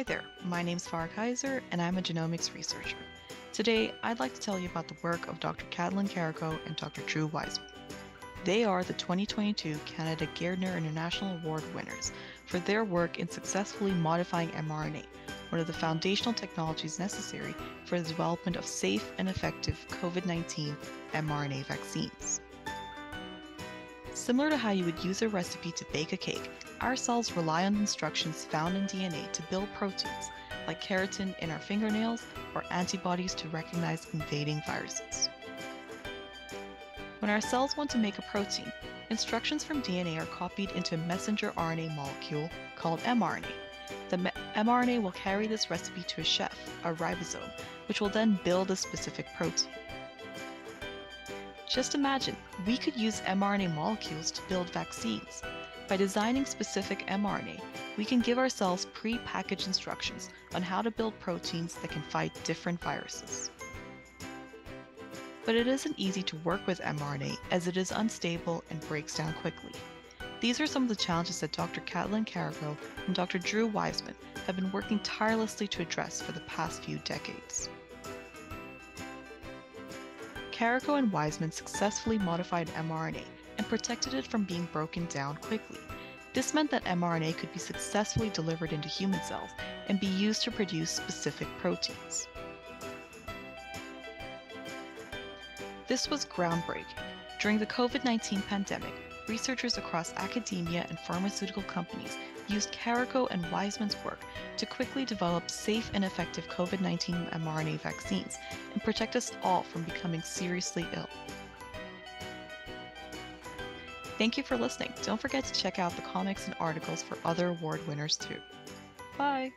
Hi there, my name's Farah Kaiser and I'm a genomics researcher. Today, I'd like to tell you about the work of Dr. Katalin Karikó and Dr. Drew Weissman. They are the 2022 Canada Gairdner International Award winners for their work in successfully modifying mRNA, one of the foundational technologies necessary for the development of safe and effective COVID-19 mRNA vaccines. Similar to how you would use a recipe to bake a cake, our cells rely on instructions found in DNA to build proteins, like keratin in our fingernails or antibodies to recognize invading viruses. When our cells want to make a protein, instructions from DNA are copied into a messenger RNA molecule called mRNA. The mRNA will carry this recipe to a chef, a ribosome, which will then build a specific protein. Just imagine, we could use mRNA molecules to build vaccines. By designing specific mRNA, we can give ourselves pre-packaged instructions on how to build proteins that can fight different viruses. But it isn't easy to work with mRNA as it is unstable and breaks down quickly. These are some of the challenges that Dr. Katalin Karikó and Dr. Drew Weissman have been working tirelessly to address for the past few decades. Karikó and Weissman successfully modified mRNA and protected it from being broken down quickly. This meant that mRNA could be successfully delivered into human cells and be used to produce specific proteins. This was groundbreaking. During the COVID-19 pandemic, researchers across academia and pharmaceutical companies used Karikó and Weissman's work to quickly develop safe and effective COVID-19 mRNA vaccines and protect us all from becoming seriously ill. Thank you for listening. Don't forget to check out the comics and articles for other award winners too. Bye!